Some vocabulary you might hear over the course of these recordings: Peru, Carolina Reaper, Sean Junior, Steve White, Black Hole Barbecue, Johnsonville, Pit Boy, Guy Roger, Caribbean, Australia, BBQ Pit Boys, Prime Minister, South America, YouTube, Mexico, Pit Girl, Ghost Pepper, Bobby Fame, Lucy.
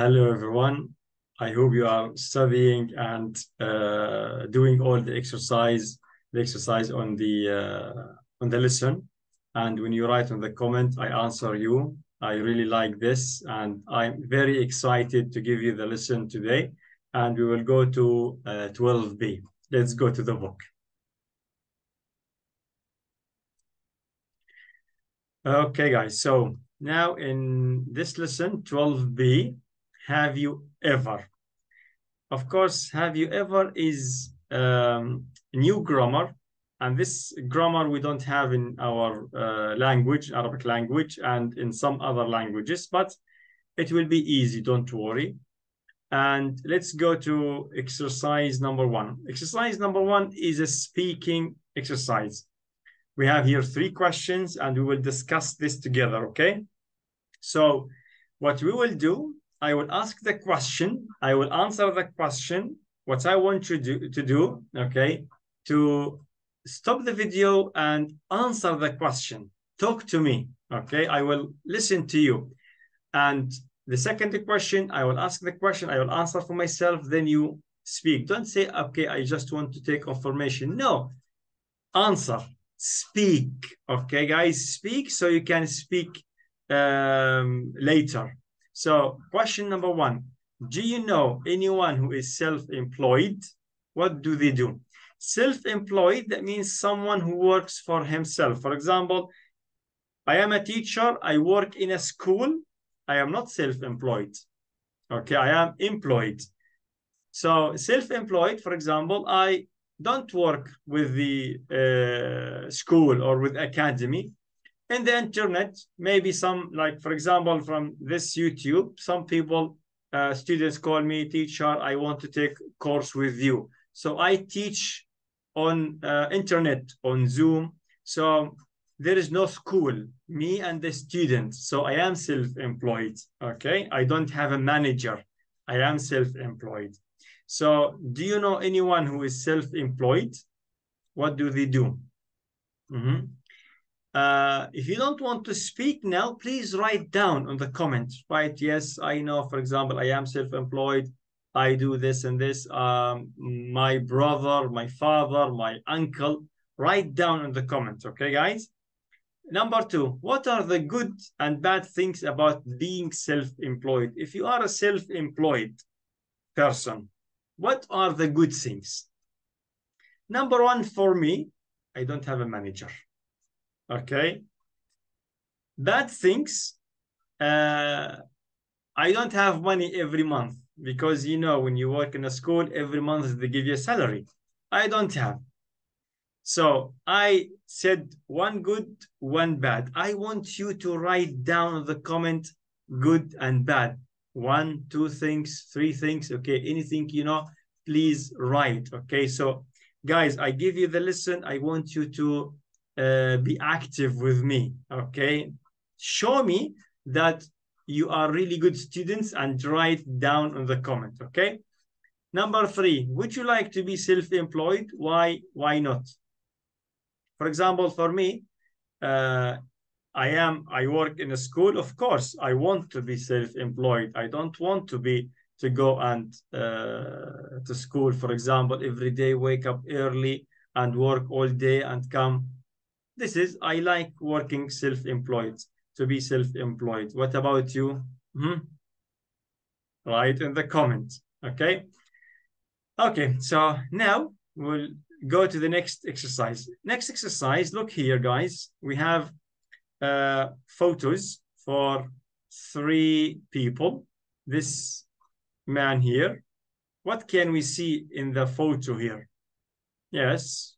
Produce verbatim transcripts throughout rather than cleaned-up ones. Hello, everyone. I hope you are studying and uh, doing all the exercise, the exercise on the uh, on the lesson. And when you write on the comment, I answer you. I really like this, and I'm very excited to give you the lesson today. And we will go to uh, twelve B. Let's go to the book. Okay, guys. So now in this lesson, twelve B, have you ever? Of course, have you ever is um, new grammar. And this grammar we don't have in our uh, language, Arabic language, and in some other languages, but it will be easy, don't worry. And let's go to exercise number one. Exercise number one is a speaking exercise. We have here three questions, and we will discuss this together, okay? So what we will do, I will ask the question, I will answer the question, what I want you to do, to do okay, to stop the video and answer the question. Talk to me, okay? I will listen to you. And the second question, I will ask the question, I will answer for myself, then you speak. Don't say, okay, I just want to take information. No, answer, speak, okay, guys? Speak so you can speak um, later. So question number one, do you know anyone who is self-employed? What do they do? Self-employed, that means someone who works for himself. For example, I am a teacher, I work in a school. I am not self-employed, okay? I am employed. So self-employed, for example, I don't work with the uh, school or with academy. In the internet, maybe some, like, for example, from this YouTube, some people, uh, students call me, teacher, I want to take course with you. So I teach on uh, internet, on Zoom. So there is no school, me and the student. So I am self-employed, okay? I don't have a manager. I am self-employed. So do you know anyone who is self-employed? What do they do? Mm-hmm. Uh, if you don't want to speak now, please write down on the comment, right? Yes, I know, for example, I am self-employed. I do this and this, um, my brother, my father, my uncle, write down in the comments, okay, guys? Number two, what are the good and bad things about being self-employed? If you are a self-employed person, what are the good things? Number one for me, I don't have a manager, okay? Bad things, uh, I don't have money every month. Because, you know, when you work in a school, every month they give you a salary. I don't have. So I said one good, one bad. I want you to write down the comment, good and bad. One, two things, three things, okay? Anything, you know, please write, okay? So, guys, I give you the lesson. I want you to uh, be active with me, okay? Show me that you are really good students and write down on the comment, okay? Number three, would you like to be self-employed? Why, why not? For example, for me, uh, I am, I work in a school, of course, I want to be self-employed. I don't want to be, to go and uh, to school, for example, every day, wake up early and work all day and come. This is, I like working self-employed. To be self-employed. What about you? Mm-hmm. Write in the comments, okay? Okay, so now we'll go to the next exercise. Next exercise, look here, guys. We have uh, photos for three people. This man here. What can we see in the photo here? Yes,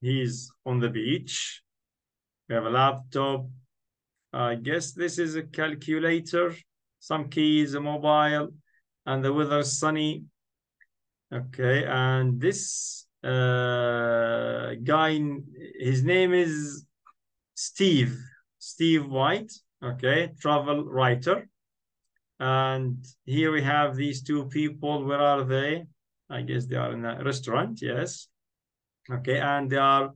he's on the beach. We have a laptop. I guess this is a calculator, some keys, a mobile, and the weather is sunny. Okay, and this uh, guy, his name is Steve, Steve White, okay, travel writer. And here we have these two people. Where are they? I guess they are in a restaurant, yes. Okay, and they are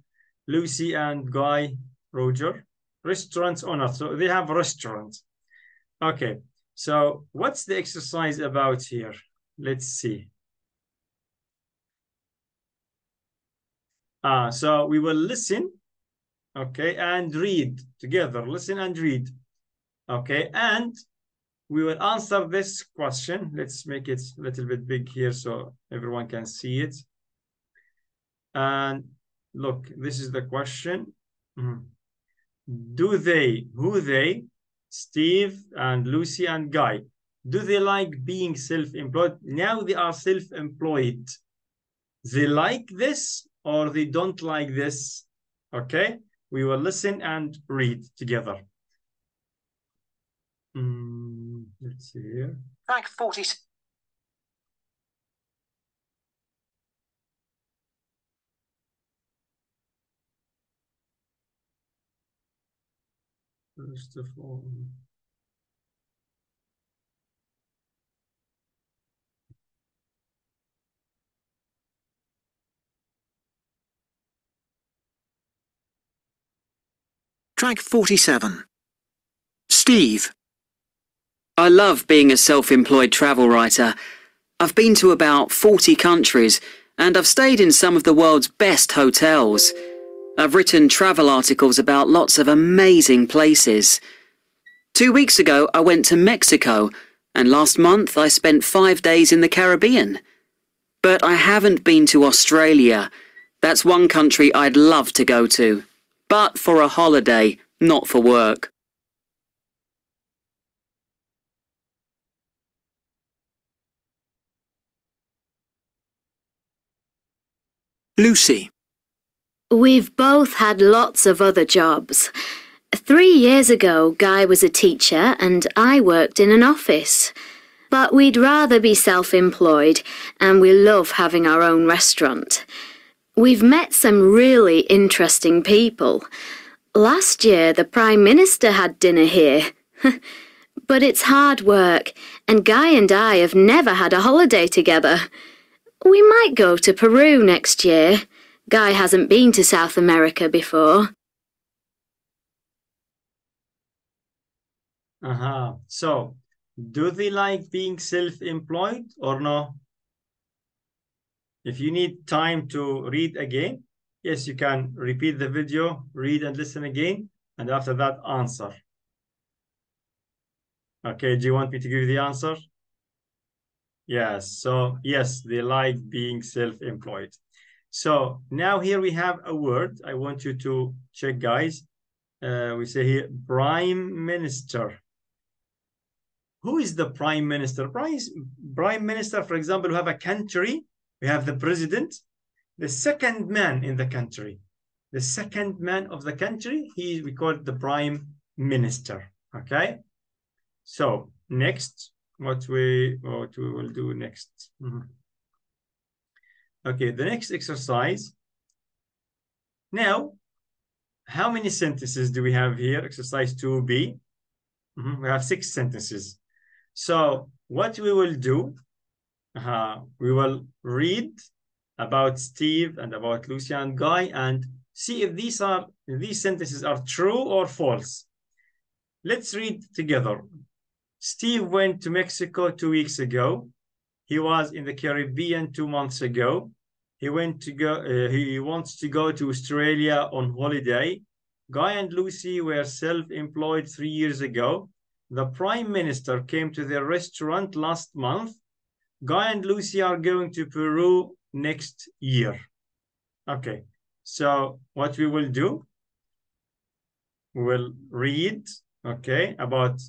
Lucy and Guy Roger. Restaurant owner, so they have restaurants. Okay, So what's the exercise about here? Let's see. Uh, so we will listen, okay, and read together. Listen and read, okay, and we will answer this question. Let's make it a little bit big here so everyone can see it. And look, this is the question. Mm-hmm. Do they, who they, Steve and Lucy and Guy, do they like being self-employed? Now they are self-employed. They like this or they don't like this. Okay, we will listen and read together. Mm, let's see here. Track forty. First of all, track forty-seven. Steve. I love being a self-employed travel writer. I've been to about forty countries and I've stayed in some of the world's best hotels. I've written travel articles about lots of amazing places. Two weeks ago, I went to Mexico, and last month I spent five days in the Caribbean. But I haven't been to Australia. That's one country I'd love to go to, but for a holiday, not for work. Lucy. We've both had lots of other jobs. Three years ago, Guy was a teacher and I worked in an office. But we'd rather be self-employed and we love having our own restaurant. We've met some really interesting people. Last year, the Prime Minister had dinner here. But it's hard work and Guy and I have never had a holiday together. We might go to Peru next year. Guy hasn't been to South America before. Uh-huh. So, do they like being self-employed or no? If you need time to read again, yes, you can repeat the video, read and listen again, and after that, answer. Okay, do you want me to give you the answer? Yes. So, yes, they like being self-employed. So now here we have a word. I want you to check, guys. Uh, we say here, Prime Minister. Who is the Prime Minister? Prime, Prime Minister, for example, we have a country. We have the president, the second man in the country. The second man of the country, he, we call it the Prime Minister, okay? So next, what we, what we will do next. Mm-hmm. Okay, the next exercise. Now, how many sentences do we have here? Exercise two B. Mm-hmm. We have six sentences. So what we will do, uh, we will read about Steve and about Lucy and Guy and see if these are if these sentences are true or false. Let's read together. Steve went to Mexico two weeks ago. He was in the Caribbean two months ago. He went to go. Uh, he wants to go to Australia on holiday. Guy and Lucy were self-employed three years ago. The Prime Minister came to their restaurant last month. Guy and Lucy are going to Peru next year. Okay. So what we will do? We'll read. Okay, about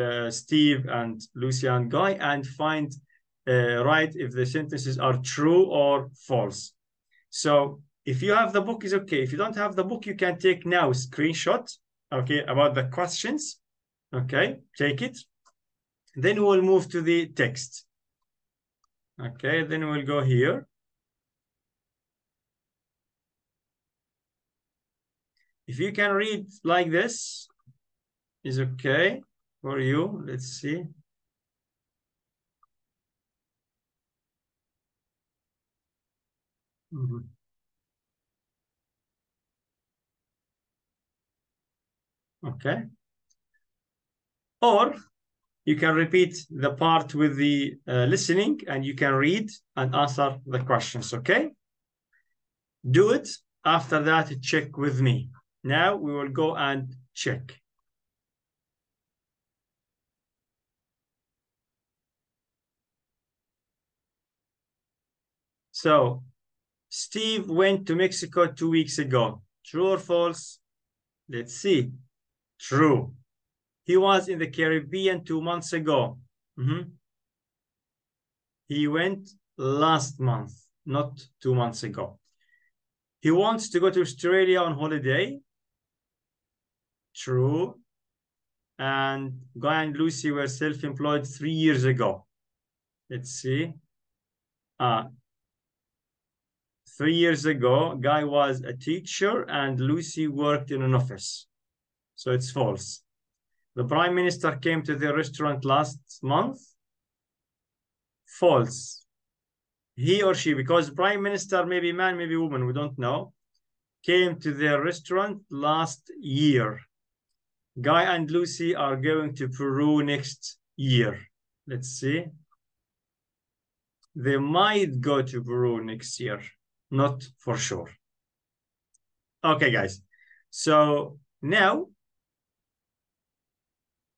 uh, Steve and Lucy and Guy, and find. Uh, right, if the sentences are true or false. So if you have the book, is okay. If you don't have the book, you can take now a screenshot, okay, about the questions. Okay, take it. Then we will move to the text. Okay, then we'll go here. If you can read like this, is okay for you. Let's see. Mm-hmm. Okay. Or you can repeat the part with the uh, listening, and you can read and answer the questions, okay? Do it. After that, check with me. Now we will go and check. So, Steve went to Mexico two weeks ago. True or false? Let's see. True. He was in the Caribbean two months ago. Mm-hmm. He went last month, not two months ago. He wants to go to Australia on holiday. True. And Guy and Lucy were self-employed three years ago. Let's see. Uh, Three years ago, Guy was a teacher and Lucy worked in an office. So it's false. The Prime Minister came to the restaurant last month. False. He or she, because Prime Minister, maybe man, maybe woman, we don't know, came to the restaurant last year. Guy and Lucy are going to Peru next year. Let's see. They might go to Peru next year. Not for sure. Okay, guys. So now,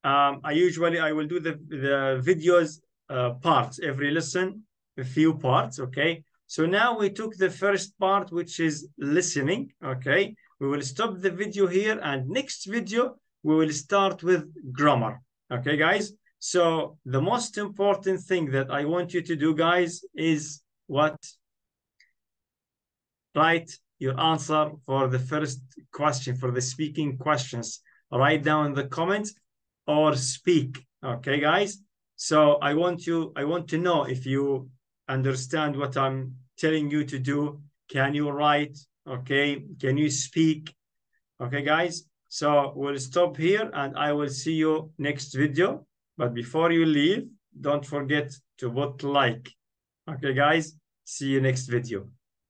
um, I usually, I will do the, the videos uh, parts, every lesson, a few parts, okay? So now we took the first part, which is listening, okay? We will stop the video here, and next video, we will start with grammar, okay, guys? So the most important thing that I want you to do, guys, is what? Write your answer for the first question, for the speaking questions. Write down the comments or speak. Okay, guys. So I want you, I want to know if you understand what I'm telling you to do. Can you write? Okay. Can you speak? Okay, guys. So we'll stop here and I will see you next video. But before you leave, don't forget to vote like. Okay, guys. See you next video.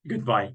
Goodbye.